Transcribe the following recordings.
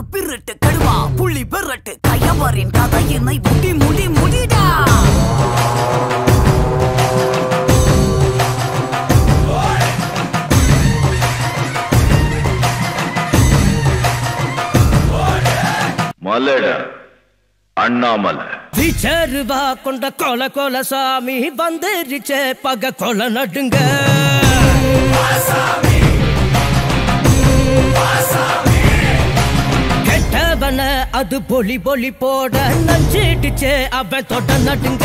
ஒரு பிறட்டு கடுவா புள்ளி பெறட்டு கயவரின் கதையினை முடி முடி முடிடா. மலடா அண்ணாமலை விச்சருவா கொண்ட கொல கொல சாமி வந்தேரிச்சே பக கொல நடுங்க கெட்டவன அது பொலி பொலி போட நஞ்சிடுச்சே அவன் தொட நடுங்க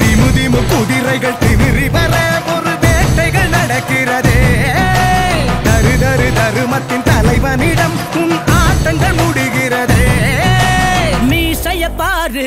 திமு திமு குதிரைகள் திமிரி வர ஒரு வேட்டைகள் நடக்கிறதே தரு தருமத்தின் தலைவனிடம் உன் ஆட்டங்கள் முடிகிறதே மீசைய பாரு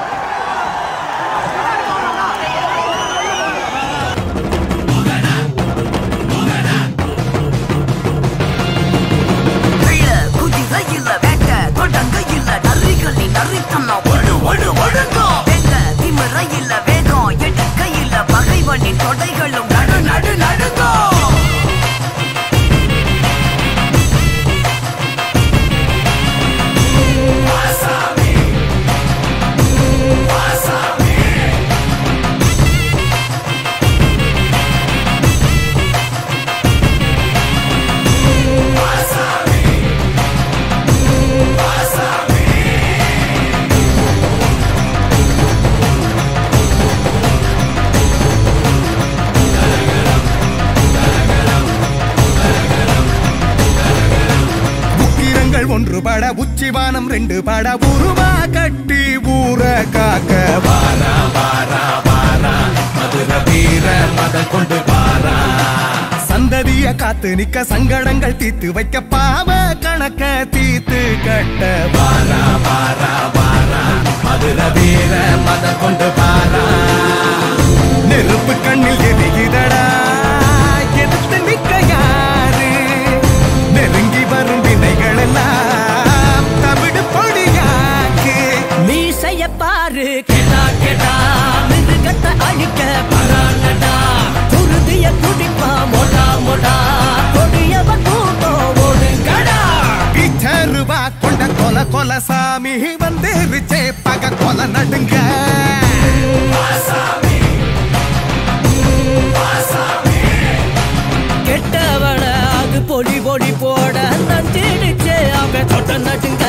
ஒன்று பட உச்சிவானம் ரெண்டு பட உருவா கட்டி ஊற காக்க பாரா பாரா பாரா மதுர வீர மத கொண்டு பாரா சந்ததிய காத்து நிக்க சங்கடங்கள் தீத்து வைக்க பாவ கணக்க தீத்து கட்ட பாரா பாரா பாரா மதுர வீர மத கொண்டு பாரா நெருப்பு கண்ணில் எரிகிறடா எதிர்த்து நிக்க யாரு நெருங்கி வரும் தமிழ் பொடியாக்கு மீசைய பாரு கேடா கேடா மிருகத்தை அழிக்க பரானடா குருதிய குடிப்பா மொடா மொடா கொடியவ கூட்டம் ஓடுங்கடா இச்சருவா கொண்ட கொல கொல சாமி வந்து ரிச்சே பக கொல நடுங்க கெட்டவன அது பொடி பொடி போட நஞ்சிடுச்சே அவன் தொட்ட நடுங்க